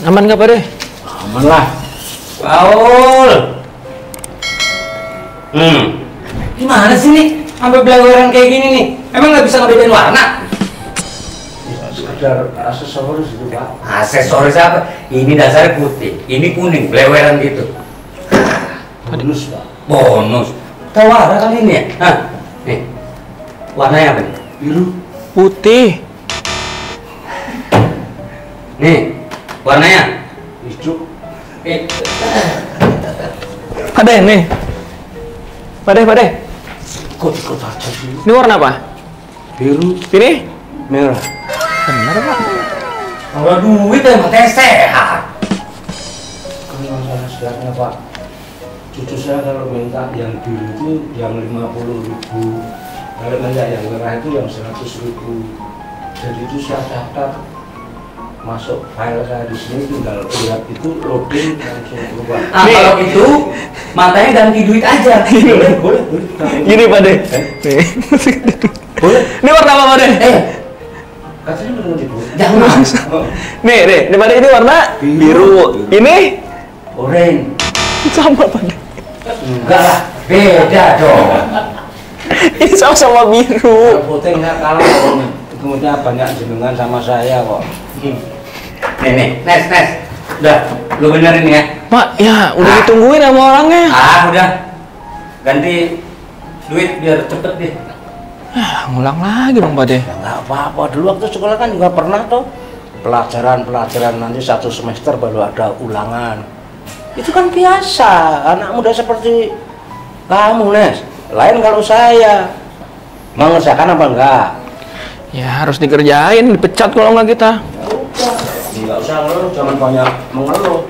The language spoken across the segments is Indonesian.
Aman nggak, Pak De? Aman lah. Paul. Gimana sih nih? Sampai belagoran kayak gini nih. Emang nggak bisa ngebedain warna? Sekedar aksesoris itu, Pak. Aksesoris apa? Ini dasarnya putih, ini kuning, beleweran gitu. Bonus, Pak. Bonus. Tawara kali ini ya? Hah? Nih. Warnanya apa nih? Biru. Putih. Nih, warnanya hijau. Ada nih. Pade. Ikut aja sih. Ini warna apa? Biru. Ini? Merah. Benar, Pak. Kalau duit emang sehat. Kalau masalah sehatnya, Pak. Cucu saya kalau minta yang biru itu yang 50.000. Kalau minta yang merah itu yang 100.000. Jadi itu saya catat. Masuk file saya di sini, tinggal lihat itu login langsung berubah. Ah, kalau itu matanya ganti duit aja. Boleh. Gini Pak De. Boleh. Ini warna apa Pak De? Katanya belum dibuat. Jangan. Nih, Pak De ini warna biru. Ini orange. Sama Pak De. Enggak lah, beda dong. Ini sama-sama biru. Putih nggak kalah. Kemudian banyak jenengan sama saya kok. Nih, Nes. Udah, lu benerin ya. Pak, ya udah ditungguin sama orangnya. Udah. Ganti duit biar cepet deh. Ngulang lagi dong, Pak De. Nggak apa-apa. Dulu waktu sekolah kan juga pernah tuh. Pelajaran nanti satu semester baru ada ulangan. Itu kan biasa. Anak muda seperti kamu, Nes. Lain kalau saya. Mengerjakan apa enggak? Ya harus dikerjain, dipecat kalau nggak kita. Nggak usah ngeluh, jangan banyak mengeluh.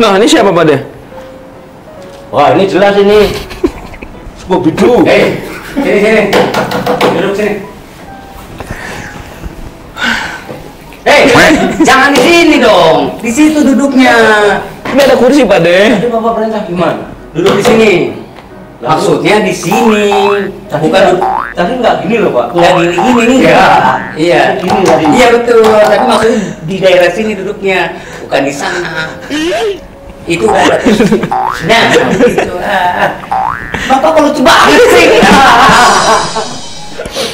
Nah ini siapa Pak De? Wah ini jelas ini. Sebuah bidu. Sini. Duduk sini. Jangan di sini dong. Di situ duduknya. Ini ada kursi Pak De. Tadi Bapak perintah gimana? Duduk di sini. Maksudnya di sini. Bukan. Tapi nggak gini loh Pak. Nggak gini nih ya. Iya. Gini tadi. Iya betul. Tapi maksudnya di daerah sini duduknya, bukan di sana. Itu. Nah, gitu. Bapak kalau coba sih.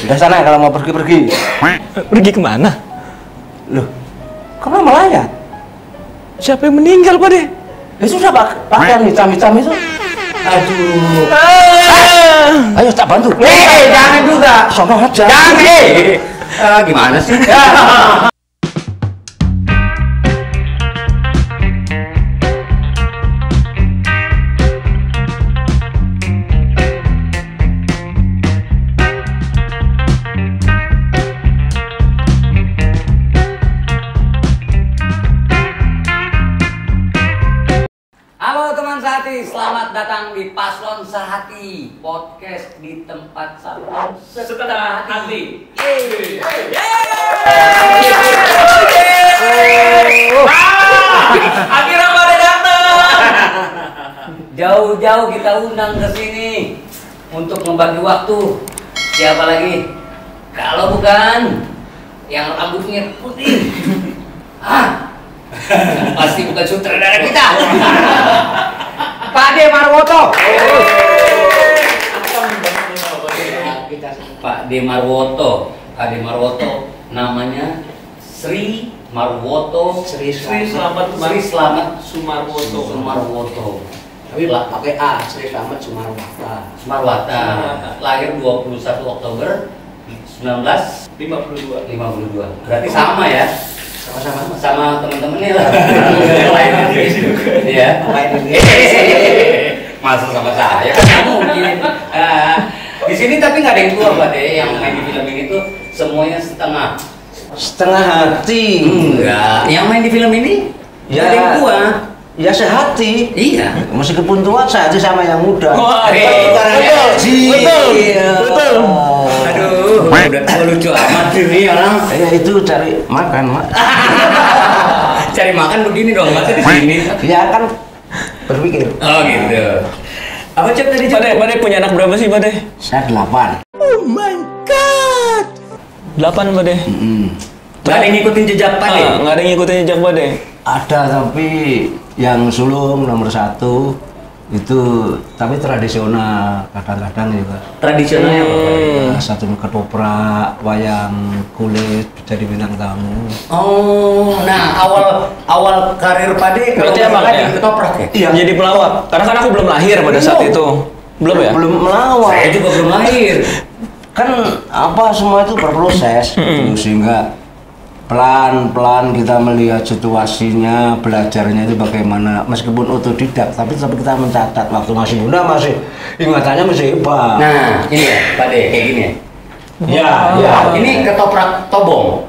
Udah sana kalau mau pergi. Pergi kemana? Loh, kamu melayat? Siapa yang meninggal Pak De? Ya sudah Pak. Pakaian hitam-hitam itu. Aduh. Ayo tak bantu. Jangan juga. Sono aja. Jangan. Gimana sih? Selamat datang di Paslon Sehati, podcast di tempat Paslon Setengah Hati. Akhirnya pada datang. Jauh-jauh kita undang ke sini untuk membagi waktu. Siapa lagi? Kalau bukan yang rambutnya putih. Pasti bukan sutradara kita. Pak De Marwoto. Pak De Marwoto namanya Sri Marwoto. Sri Slamet Sumarwoto. Tapi pakai A, Sri Slamet Sumarwata. Lahir 21 Oktober 1952. Berarti sama ya? Sama temen-temennya lah. Iya. Masuk sama saya. Mungkin. Di sini tapi nggak ada yang tua Pak De yang main di film ini tuh semuanya setengah hati. Enggak. Yang main di film ini nggak ada yang tua. Ya sehati. Iya. Meskipun tua sehati sama yang muda. Betul. Aduh, udah lucu amat ini orang. Ya itu cari makan, Mak. Cari makan begini dong, masa di sini. Ya kan berpikir. Oh gitu. Apa Cep tadi? Pak De punya anak berapa sih Pak De? Saya 8. Oh my god. 8 Pak De. Nggak ada yang ngikutin jejak Pak De. Ada, tapi yang sulung nomor 1 itu, tapi tradisional, kadang-kadang ya Pak. Tradisional yang satu ketoprak, wayang kulit, jadi bintang tamu. Oh, nah awal karir Pade kalau ya? Ketoprak ya? Iya, jadi pelawak. Karena kan aku belum lahir pada saat itu. Belum ya? Belum melawak. Saya juga belum lahir. Kan apa semua itu berproses, gitu, sehingga pelan-pelan kita melihat situasinya, belajarnya itu bagaimana. Meskipun otodidak, tapi kita mencatat. Waktu masih muda, masih ingatannya masih hebat. Nah, ini ya Pak De, kayak gini ya? Ya, ya. Ini ketoprak Tobong?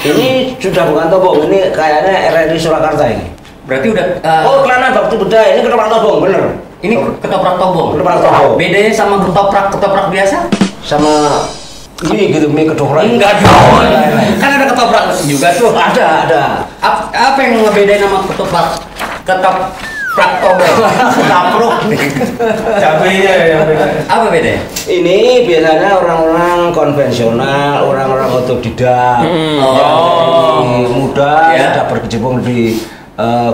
Ini sudah bukan Tobong, ini kayaknya RRI Surakarta ini. Berarti udah... oh, Kelana Bakti Beda, ini ketoprak Tobong, bener. Ini ketoprak Tobong? Ketoprak Tobong. Bedanya sama ketoprak biasa? Sama... Ini gitu, mie ketoprak. Enggak dong. Kan ada ketoprak juga tuh. Ada. Apa yang ngebedain sama ketoprak Tobong? Taprok. Cabenya yang beda. Apa bedanya? Ini biasanya orang-orang konvensional, orang-orang otodidak. Oh. Muda sudah berkecimpung di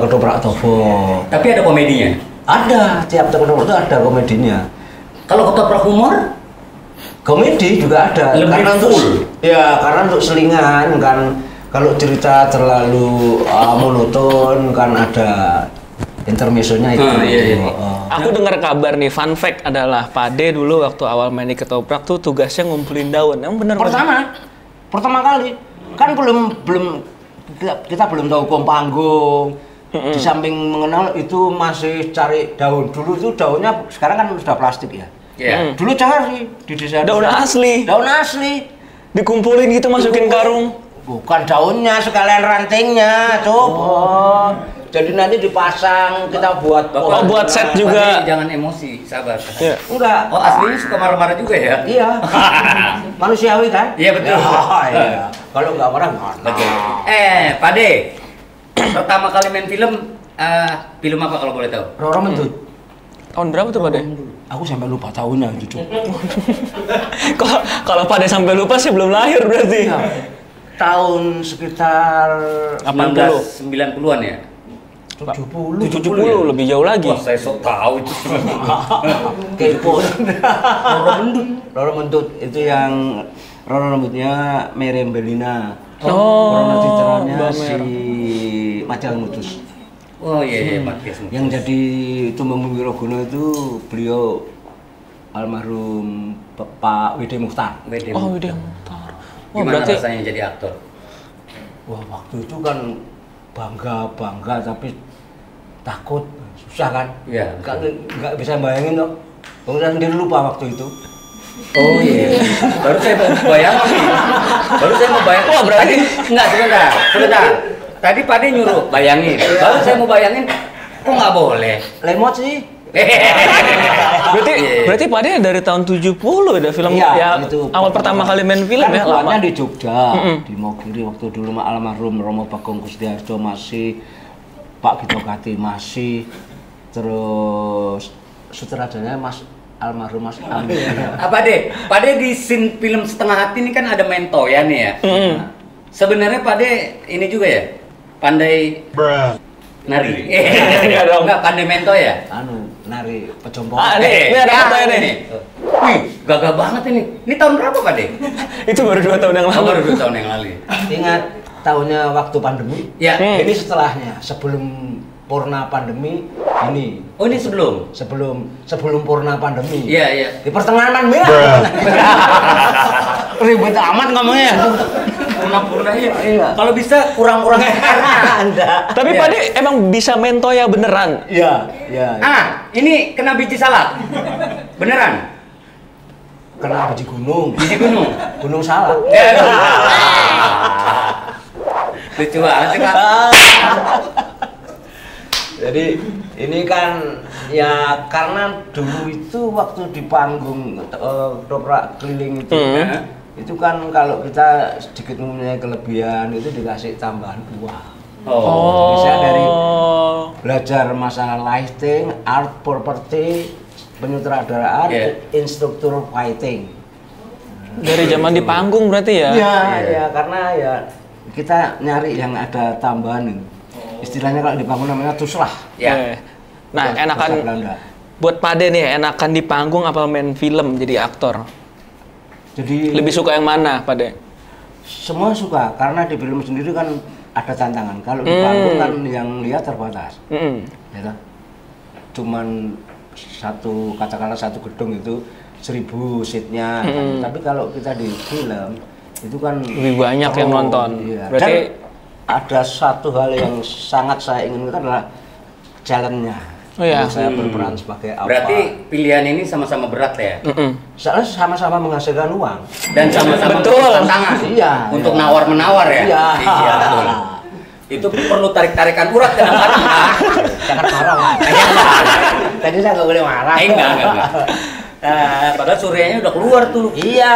ketoprak Tobong. Tapi ada komedinya? Ada, tiap ketoprak itu ada komedinya. Kalau ketoprak humor? Komedi juga ada, lebih karena full. Karena untuk selingan kan, kalau cerita terlalu monoton kan ada intermezzonya itu. Aku dengar kabar nih, fun fact adalah Pade dulu waktu awal main di ketoprak tuh tugasnya ngumpulin daun. Emang bener? Pertama kali kan kita belum tahu hukum panggung. Di samping mengenal itu masih cari daun dulu tuh, daunnya sekarang kan sudah plastik ya. Dulu cari di desa daun asli dikumpulin gitu, masukin karung. Bukan daunnya, sekalian rantingnya coba. Jadi nanti dipasang, kita buat buat set juga. Jangan emosi, sabar. Enggak. Oh, aslinya suka marah-marah juga ya? Iya. Manusiawi kan? Iya, betul. Kalau nggak marah nggak. Pade, pertama kali main film apa kalau boleh tahu? Roro Mendut. Tahun berapa tuh Pade? Aku sampai lupa tahunnya, jujur. Kalau Pade sampai lupa sih belum lahir berarti. Ya, tahun sekitar 1990-an ya? 70 lebih jauh lagi. Wah, saya sok tahu itu. Kepo. Roro Mendut itu yang Roro Mendutnya Mary Belina. Roro Mendutnya si Macal Mutus. Oh iya, yang jadi Tumbang Wirogono itu beliau almarhum Pak Widi Mukhtar. Oh, Widi Mukhtar. Wah, berarti rasanya jadi aktor. Wah, waktu itu kan bangga, tapi takut, susah kan? Iya. Nggak bisa bayangin dong. Saya sendiri lupa waktu itu. Oh iya, baru saya mau bayangin. Oh berarti nggak sebentar. Tadi Pade nyuruh bayangin, baru saya mau bayangin, kok nggak boleh? Lemot sih. Berarti Pade dari tahun 70 ada film ya, gitu. Awal pertama kali main film kan, ya? Awalnya di Jogja, di Mogiri waktu dulu almarhum Romo Bagong Kusdiarto masih, Pak Gito Gati masih, terus sutradaranya Mas almarhum Mas Amin. Pade di scene film Setengah Hati ini kan ada main toyan ya. Sebenarnya Pade ini juga ya? Pandai nari. Enggak pandai mento ya? Nari pejompong. Ini ada fotonya nih. Wih, gagah banget ini. Ini tahun berapa Pade? Itu baru 2 tahun yang lalu. Baru 2 tahun yang lalu. Ingat tahunnya waktu pandemi. Ya. Ini setelahnya, sebelum purna pandemi ini. Oh, ini sebelum? Sebelum purna pandemi. Iya. Di pertengahan pandemi. Ribet amat ngomongnya. Purna ya. Kalau bisa kurang-kurangin Anda. Tapi Pade emang bisa mentoya beneran. Iya. Ini kena biji salak. Beneran. Kena biji gunung. Gunung salak. Lucu banget sih, Kak. Jadi ini kan ya karena dulu itu waktu di panggung ketoprak keliling itu itu kan kalau kita sedikit mempunyai kelebihan itu dikasih tambahan uang. Bisa dari belajar masalah lighting, art property, penyutradaraan, instruktur fighting. Dari zaman di panggung berarti ya? Iya, karena ya kita nyari yang ada tambahan. Istilahnya kalau di panggung namanya tuslah. Ya. Nah, enakan buat Pade nih, enakan di panggung apa main film jadi aktor? Jadi lebih suka yang mana, Pade? Semua suka, karena di film sendiri kan ada tantangan. Kalau di panggung kan yang lihat terbatas. Ya, cuman katakanlah satu gedung itu 1000 seatnya. Kan. Tapi kalau kita di film itu kan lebih banyak yang nonton. Iya. Berarti dan ada satu hal yang sangat saya inginkan adalah challenge-nya. Oh, iya. Saya berperan sebagai apa? Berarti pilihan ini sama-sama berat ya? Soalnya sama-sama menghasilkan uang dan sama-sama tantangan. Iya. Untuk nawar-menawar ya. Iya. Iya. Itu perlu tarik-tarikan urat kadang-kadang. Jangan marah. Tadi saya nggak boleh marah. Enggak. Padahal suryanya udah keluar tuh. Iya,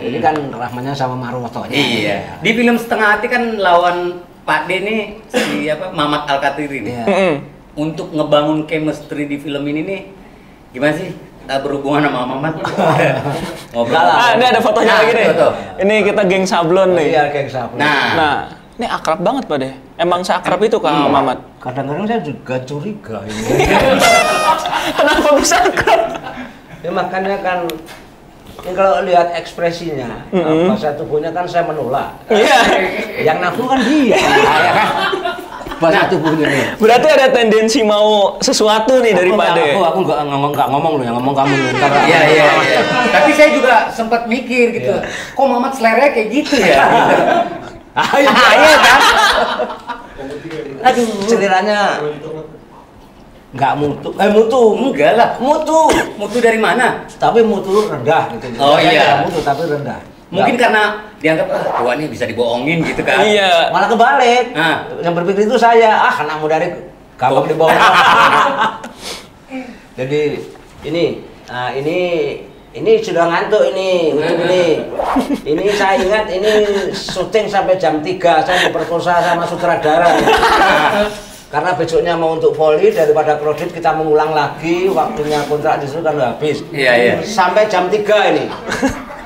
ini kan Rahmannya sama Marwotonya. Iya. Di film Setengah Hati kan lawan Pak D nih siapa? Mamat Alkatiri nih. Iya. Untuk ngebangun chemistry di film ini nih gimana sih? Berhubungan sama Mamat. Ngobrol. Ini ada fotonya lagi nih. Ini kita geng sablon nih. Iya, geng sablon. Nah, ini akrab banget Pak D. Emang seakrab itu kan Mamat? Kadang-kadang saya juga curiga ini. Kenapa bisa akrab? Ya makanya kan ini kalau lihat ekspresinya, bahasa tubuhnya kan saya menolak. Iya. Yang nafsu kan dia. Bahasa tubuhnya nih. Berarti ada tendensi mau sesuatu nih dari Pak D. Aku nggak ngomong loh, yang ngomong kamu. Iya. Tapi saya juga sempat mikir gitu. Yeah. Kok Mamat seleranya kayak gitu ya? Iya kan? Aduh, seleranya nggak mutu, enggak lah, mutu dari mana? Tapi mutu rendah gitu. Oh iya, mutu tapi rendah. Mungkin karena dianggap tua nih bisa dibohongin gitu kan? Iya. Malah kebalik. Nah. Yang berpikir itu saya, anakmu dari gampang dibohongin. Jadi ini sudah ngantuk ini saya ingat ini syuting sampai jam 3 saya diperkosa sama sutradara. Karena besoknya mau untuk volley, daripada kredit kita mengulang lagi, waktunya kontrak justru kan udah habis. Iya. Sampai jam 3 ini.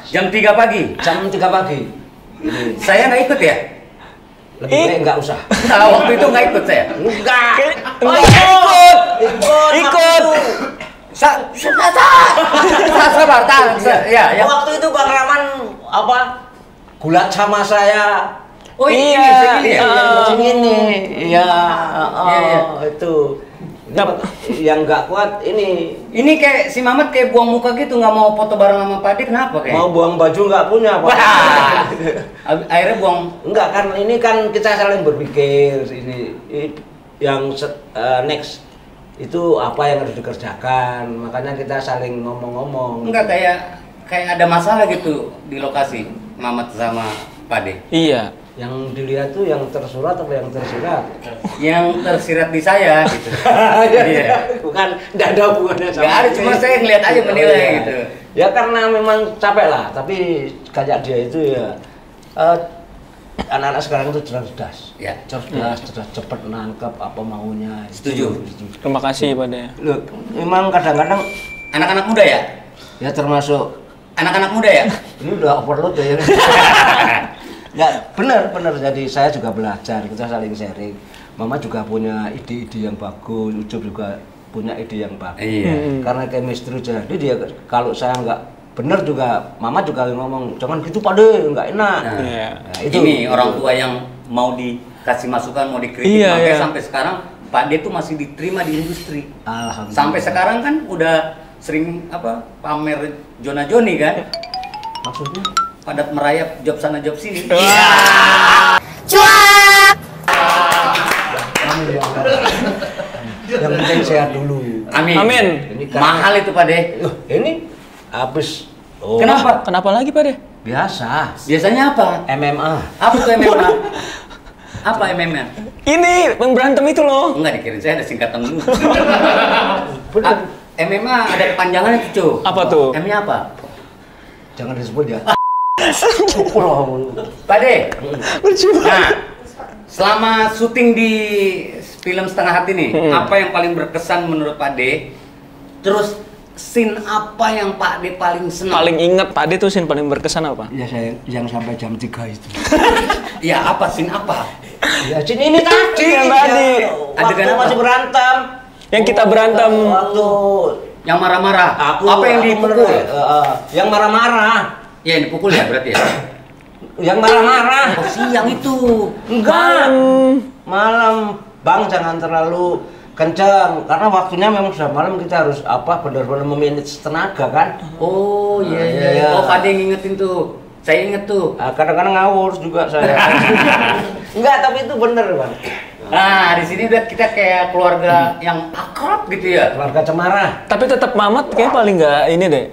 Jam 3 pagi? Jam 3 pagi. Saya nggak ikut ya? Lebih baik nggak usah. Nah, waktu itu nggak ikut saya? Nggak. Oh, ikut. Sabar, tahan. Ya. Waktu itu Bang Rahman gulat sama saya. Oh iya, segini. Iya, itu. Yang nggak kuat ini. Ini kayak si Mamat kayak buang muka gitu, nggak mau foto bareng sama Pak D, kenapa kayak? Mau buang baju nggak punya, Pak. Akhirnya buang. Enggak kan, ini kan kita saling berpikir ini yang next itu apa yang harus dikerjakan, makanya kita saling ngomong-ngomong. Enggak kayak ada masalah gitu di lokasi Mamat sama Pak D. Iya. Yang dilihat tuh yang tersurat atau yang tersirat? Yang tersirat di saya gitu. Iya. Bukan, enggak ada hubungannya sama. Enggak ada, cuma saya ngelihat aja menilai gitu. Ya karena memang capek lah, tapi kayak dia itu ya anak-anak sekarang itu cerdas. Ya, cerdas cepat nangkep apa maunya. Setuju. Terima kasih Pak D. Loh, memang kadang-kadang anak-anak muda ya? Ya termasuk anak-anak muda ya? Ini udah overload ya. Ya benar, jadi saya juga belajar, kita saling sharing. Mama juga punya ide-ide yang bagus, Ucup juga punya ide yang bagus. Iya. Karena chemistry, jadi dia kalau saya nggak benar juga, Mama juga ngomong jangan gitu Pak D, nggak enak. Nah, itu ini orang tua yang mau dikasih masukan, mau dikritik, makanya sampai sekarang Pak D itu masih diterima di industri. Alhamdulillah. Sampai sekarang kan udah sering pamer Jona-Joni kan? Maksudnya? Padat merayap, job sana job sini. Iya. Cuak. Yang penting sehat dulu. Amin. Mahal itu Pak D. Ini habis. Kenapa lagi Pak D? Biasa. Biasanya apa? MMA. Apa tuh MMA? Apa MMA? Ini yang berantem itu loh. Enggak dikira saya ada singkatan dulu. MMA ada panjangannya tuh. Apa tuh? M-nya apa? Jangan disebut ya. Pak D, nah, selama syuting di film Setengah Hati nih, apa yang paling berkesan menurut Pak D? Terus scene apa yang Pak D paling senang? Paling ingat Pak D tuh scene paling berkesan apa? Ya saya yang sampai jam 3 itu. Ya apa scene apa? Jadi ini tadi yang tadi waktu masih berantem, yang kita berantem waktu yang marah-marah, apa yang dipukul? Yang marah-marah. Ya ini pukul ya berarti ya? Yang marah-marah. Oh, siang itu. Enggak. Malam. Bang jangan terlalu kenceng karena waktunya memang sudah malam, kita harus benar-benar memanage tenaga kan? Oh iya iya. Oh pada yang ngingetin tuh. Saya inget tuh. Kadang-kadang ngawur juga saya. Enggak, tapi itu bener Bang. Nah, di sini udah kita kayak keluarga yang akrab gitu ya, keluarga Cemara. Tapi tetap Mamat kayak paling nggak ini deh.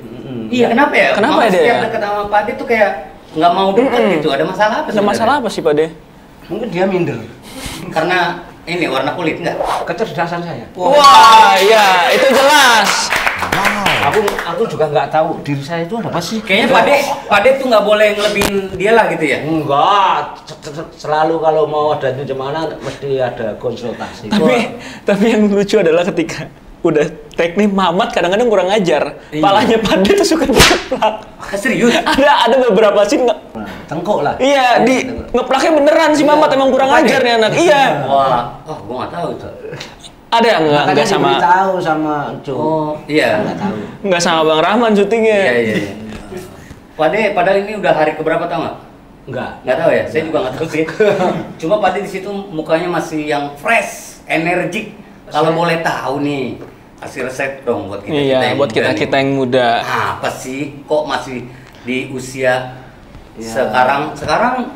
Iya, kenapa ya? Kenapa ya? Setiap deket sama Pak De tuh kayak nggak mau deket gitu. Ada masalah apa sih? Ada masalah apa sih Pak De? Mungkin dia minder. Karena ini warna kulit nggak? Kecerdasan saya. Wah, iya itu jelas. Aku juga nggak tahu diri saya itu apa sih. Kayaknya Pak De tuh nggak boleh ngelebihin dia lah gitu ya? Enggak. Selalu kalau mau ada itu gimana mesti ada konsultasi. Tapi yang lucu adalah ketika udah teknik Mamat kadang-kadang kurang ajar. Iya. Palanya Pak De tuh suka ngeplak. Serius? Ada beberapa sih tengkok lah. Iya, di ngeplaknya beneran sih Mamat, emang kurang ajar nih anak. Iya. Wah, gua nggak tahu itu. Ada enggak sama? Enggak tahu sama Cuk. Oh, iya. Enggak tahu. Enggak sama Bang Rahman syutingnya. Iya. Padahal ini udah hari keberapa tau nggak? Enggak. Enggak tahu ya. Saya juga enggak tahu sih. Cuma Pak De di situ mukanya masih yang fresh, energik. Kalau boleh tahu nih, kasih resep dong buat kita. Iya, buat kita yang muda. Apa sih? Kok masih di usia sekarang?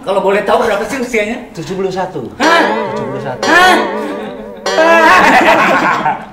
Kalau boleh tahu berapa sih usianya? 71. Hah? 71. Hah?